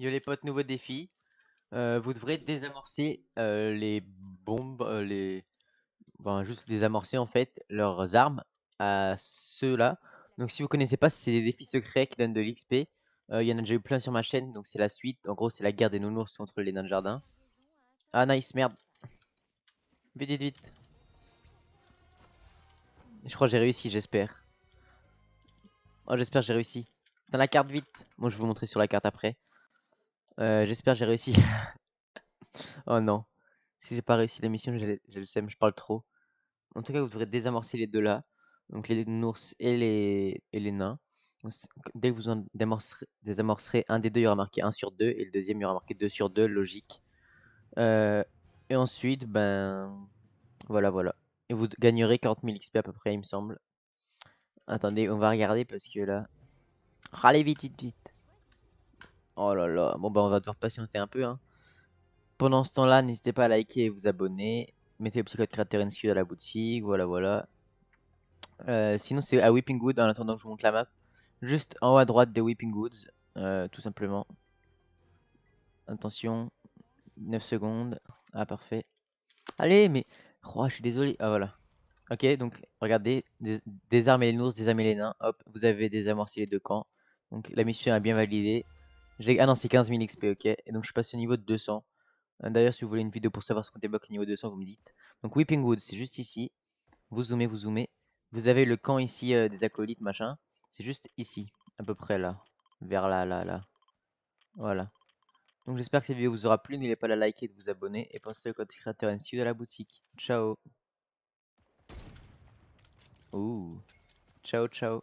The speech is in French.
Yo les potes, nouveau défi. Vous devrez désamorcer les bombes, enfin, juste désamorcer en fait leurs armes à ceux-là. Donc si vous connaissez pas, c'est des défis secrets qui donnent de l'XP. Il y en a déjà eu plein sur ma chaîne, donc c'est la suite. En gros, c'est la guerre des nounours contre les nains de jardin. Ah nice, merde. Vite. Je crois que j'ai réussi, j'espère. Oh, j'espère que j'ai réussi. Dans la carte, vite. Moi, je vais vous montrer sur la carte après. J'espère que j'ai réussi. Oh non. Si j'ai pas réussi la mission, j'ai le seum, je parle trop. En tout cas, vous devrez désamorcer les deux là. Donc les nounours et les nains. Donc, dès que vous en désamorcerez un des deux, il y aura marqué 1 sur 2. Et le deuxième, il y aura marqué 2 sur 2, logique. Et ensuite, ben... Voilà. Et vous gagnerez 40 000 XP à peu près, il me semble. Attendez, on va regarder parce que là... Allez vite. Oh là là, bon bah on va devoir patienter un peu hein. Pendant ce temps là, n'hésitez pas à liker et vous abonner. Mettez le petit code créateur Endskew à la boutique, voilà. Sinon c'est à Weeping Woods, en attendant que je vous montre la map. Juste en haut à droite des Weeping Woods, tout simplement. Attention, 9 secondes, ah parfait. Allez mais, oh, je suis désolé, ah voilà. Ok, donc regardez, désarmez les nounours, désarmez les nains, hop, vous avez désamorcé les deux camps. Donc la mission est bien validée. Ah non, c'est 15 000 XP, ok. Et donc je passe au niveau de 200. D'ailleurs, si vous voulez une vidéo pour savoir ce qu'on débloque au niveau 200, vous me dites. Donc Weeping Woods, c'est juste ici. Vous zoomez. Vous avez le camp ici des acolytes, machin. C'est juste ici, à peu près là. Vers là. Voilà. Donc j'espère que cette vidéo vous aura plu. N'oubliez pas de la liker et de vous abonner. Et pensez au code créateur Endskew de la boutique. Ciao. Ciao.